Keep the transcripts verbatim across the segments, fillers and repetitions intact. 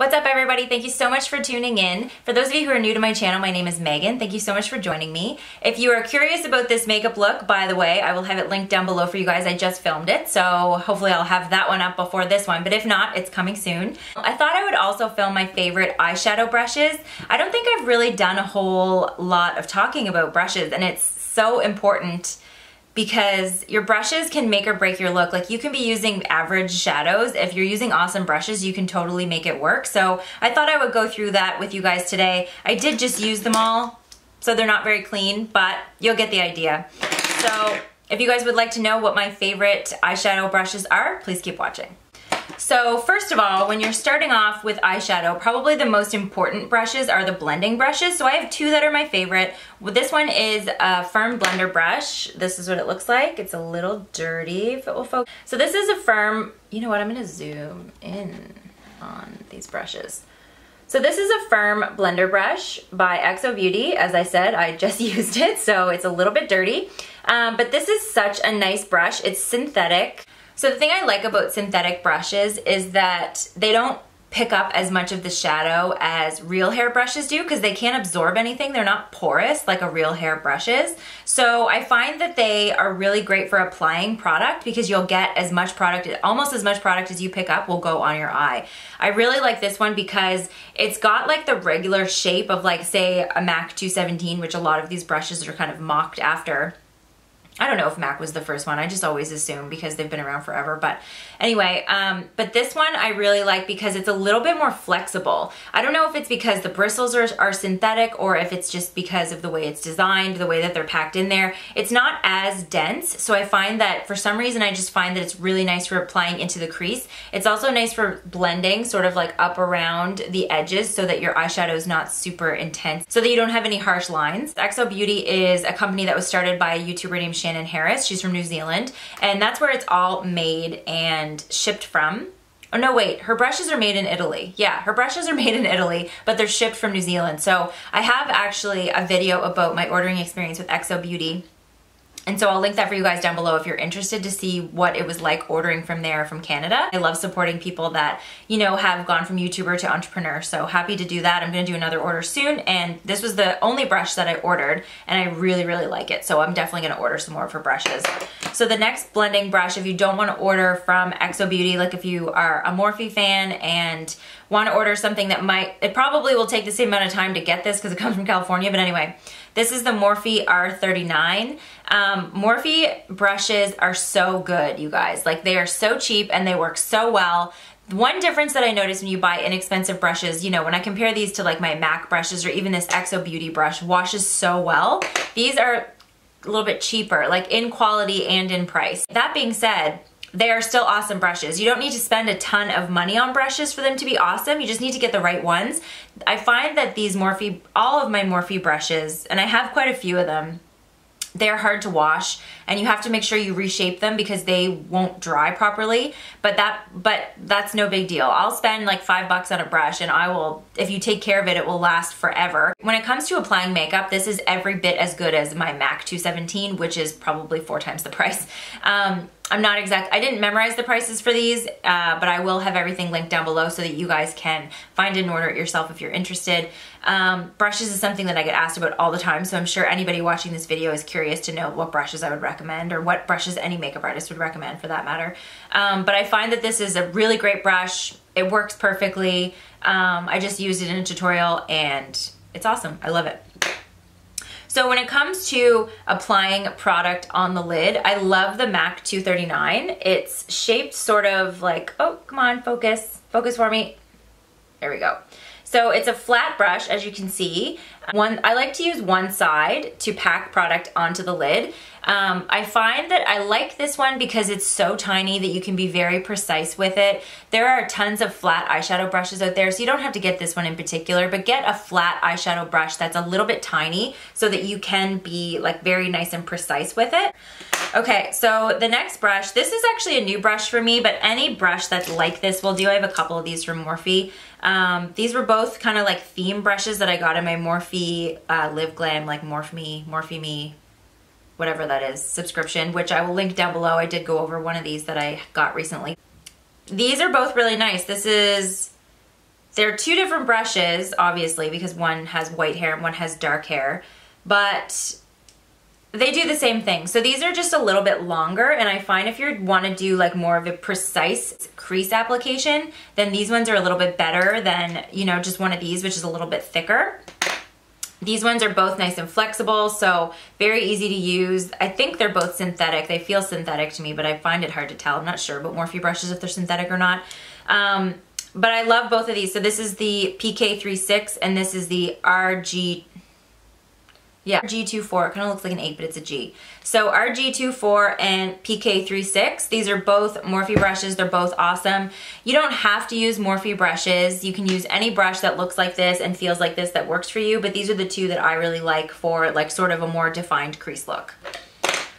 What's up, everybody? Thank you so much for tuning in. For those of you who are new to my channel, my name is Megan. Thank you so much for joining me. If you are curious about this makeup look, by the way, I will have it linked down below for you guys. I just filmed it, so hopefully I'll have that one up before this one, but if not, it's coming soon. I thought I would also film my favorite eyeshadow brushes. I don't think I've really done a whole lot of talking about brushes, and it's so important because your brushes can make or break your look. Like, you can be using average shadows. If you're using awesome brushes, you can totally make it work. So I thought I would go through that with you guys today. I did just use them all, so they're not very clean, but you'll get the idea. So if you guys would like to know what my favorite eyeshadow brushes are, please keep watching. So first of all, when you're starting off with eyeshadow, probably the most important brushes are the blending brushes. So I have two that are my favorite. This one is a firm blender brush. This is what it looks like. It's a little dirty, if it will focus. So this is a firm, you know what, I'm gonna zoom in on these brushes. So this is a firm blender brush by X O Beauty. As I said, I just used it, so it's a little bit dirty. Um, but this is such a nice brush. It's synthetic. So the thing I like about synthetic brushes is that they don't pick up as much of the shadow as real hair brushes do, because they can't absorb anything. They're not porous like a real hair brush is. So I find that they are really great for applying product, because you'll get as much product, almost as much product as you pick up will go on your eye. I really like this one because it's got like the regular shape of, like, say a MAC two seventeen, which a lot of these brushes are kind of mocked after. I don't know if MAC was the first one. I just always assume because they've been around forever. But anyway, um, but this one I really like because it's a little bit more flexible. I don't know if it's because the bristles are, are synthetic, or if it's just because of the way it's designed, the way that they're packed in there. It's not as dense. So I find that for some reason, I just find that it's really nice for applying into the crease. It's also nice for blending sort of like up around the edges so that your eyeshadow is not super intense, so that you don't have any harsh lines. X O Beauty is a company that was started by a YouTuber named Shannon Shannon Harris. She's from New Zealand, and that's where it's all made and shipped from. Oh no, wait, her brushes are made in Italy. Yeah, her brushes are made in Italy, but they're shipped from New Zealand. So I have actually a video about my ordering experience with X O Beauty, and so I'll link that for you guys down below if you're interested to see what it was like ordering from there, from Canada. I love supporting people that, you know, have gone from YouTuber to entrepreneur, so happy to do that. I'm gonna do another order soon, and this was the only brush that I ordered, and I really, really like it, so I'm definitely gonna order some more for brushes. So the next blending brush, if you don't wanna order from X O Beauty, like if you are a Morphe fan and wanna order something that might, it probably will take the same amount of time to get this because it comes from California, but anyway. This is the Morphe R thirty-nine. Um, Morphe brushes are so good, you guys. Like, they are so cheap and they work so well. One difference that I notice when you buy inexpensive brushes, you know, when I compare these to like my MAC brushes or even this X O Beauty brush, washes so well. These are a little bit cheaper, like in quality and in price. That being said, they are still awesome brushes. You don't need to spend a ton of money on brushes for them to be awesome. You just need to get the right ones. I find that these Morphe, all of my Morphe brushes, and I have quite a few of them, they're hard to wash, and you have to make sure you reshape them because they won't dry properly, but that but that's no big deal. I'll spend like five bucks on a brush, and I will, if you take care of it, it will last forever. When it comes to applying makeup, this is every bit as good as my MAC two seventeen, which is probably four times the price. Um, I'm not exact, I didn't memorize the prices for these, uh, but I will have everything linked down below so that you guys can find and order it yourself if you're interested. Um, brushes is something that I get asked about all the time, so I'm sure anybody watching this video is curious to know what brushes I would recommend, or what brushes any makeup artist would recommend for that matter. Um, but I find that this is a really great brush. It works perfectly. Um, I just used it in a tutorial and it's awesome. I love it. So when it comes to applying product on the lid, I love the MAC two thirty-nine. It's shaped sort of like, oh, come on, focus, focus for me. There we go. So it's a flat brush, as you can see. One, I like to use one side to pack product onto the lid. Um, I find that I like this one because it's so tiny that you can be very precise with it. There are tons of flat eyeshadow brushes out there, so you don't have to get this one in particular, but get a flat eyeshadow brush that's a little bit tiny so that you can be like very nice and precise with it. Okay, so the next brush, this is actually a new brush for me, but any brush that's like this will do. I have a couple of these from Morphe. Um, these were both kind of like theme brushes that I got in my Morphe uh, Live Glam, like Morphe Me, Morphe Me, whatever that is, subscription, which I will link down below. I did go over one of these that I got recently. These are both really nice. This is They're two different brushes, obviously, because one has white hair and one has dark hair, but they do the same thing. So these are just a little bit longer, and I find if you want to do like more of a precise crease application, then these ones are a little bit better than, you know, just one of these, which is a little bit thicker. These ones are both nice and flexible, so very easy to use. I think they're both synthetic. They feel synthetic to me, but I find it hard to tell. I'm not sure about Morphe brushes if they're synthetic or not. Um, but I love both of these. So this is the P K thirty-six and this is the R G... Yeah, R G twenty-four, it kind of looks like an eight, but it's a G. So R G twenty-four and P K thirty-six, these are both Morphe brushes. They're both awesome. You don't have to use Morphe brushes. You can use any brush that looks like this and feels like this that works for you, but these are the two that I really like for like sort of a more defined crease look.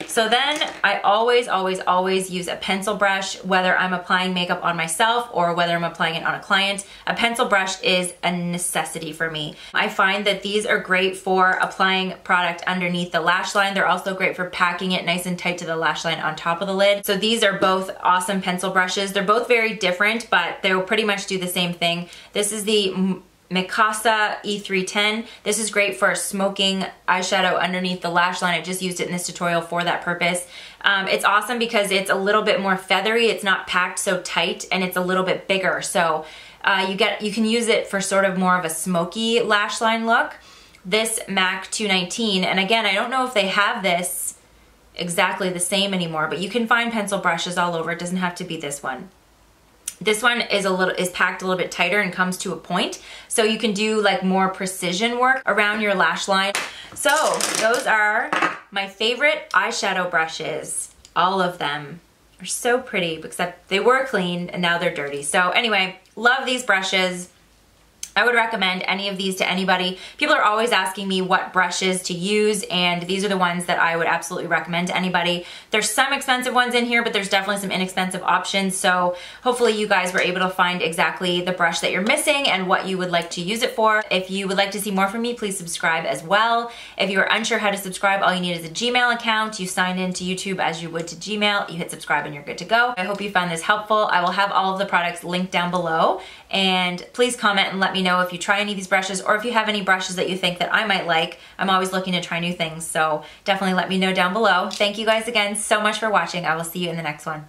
So then I always, always, always use a pencil brush, whether I'm applying makeup on myself or whether I'm applying it on a client. A pencil brush is a necessity for me. I find that these are great for applying product underneath the lash line. They're also great for packing it nice and tight to the lash line on top of the lid. So these are both awesome pencil brushes. They're both very different, but they'll pretty much do the same thing. This is the Mikasa E three ten. This is great for smoking eyeshadow underneath the lash line. I just used it in this tutorial for that purpose. Um, it's awesome because it's a little bit more feathery. It's not packed so tight, and it's a little bit bigger. So uh, you get you can use it for sort of more of a smoky lash line look. This MAC two nineteen, and again, I don't know if they have this exactly the same anymore, but you can find pencil brushes all over. It doesn't have to be this one. This one is a little is packed a little bit tighter and comes to a point, so you can do like more precision work around your lash line. So those are my favorite eyeshadow brushes. All of them are so pretty, except they were clean and now they're dirty. So anyway, love these brushes. I would recommend any of these to anybody. People are always asking me what brushes to use, and these are the ones that I would absolutely recommend to anybody. There's some expensive ones in here, but there's definitely some inexpensive options, so hopefully you guys were able to find exactly the brush that you're missing and what you would like to use it for. If you would like to see more from me, please subscribe as well. If you are unsure how to subscribe, all you need is a Gmail account. You sign in to YouTube as you would to Gmail. You hit subscribe and you're good to go. I hope you found this helpful. I will have all of the products linked down below, and please comment and let me know if you try any of these brushes or if you have any brushes that you think that I might like. I'm always looking to try new things, so definitely let me know down below. Thank you guys again so much for watching. I will see you in the next one.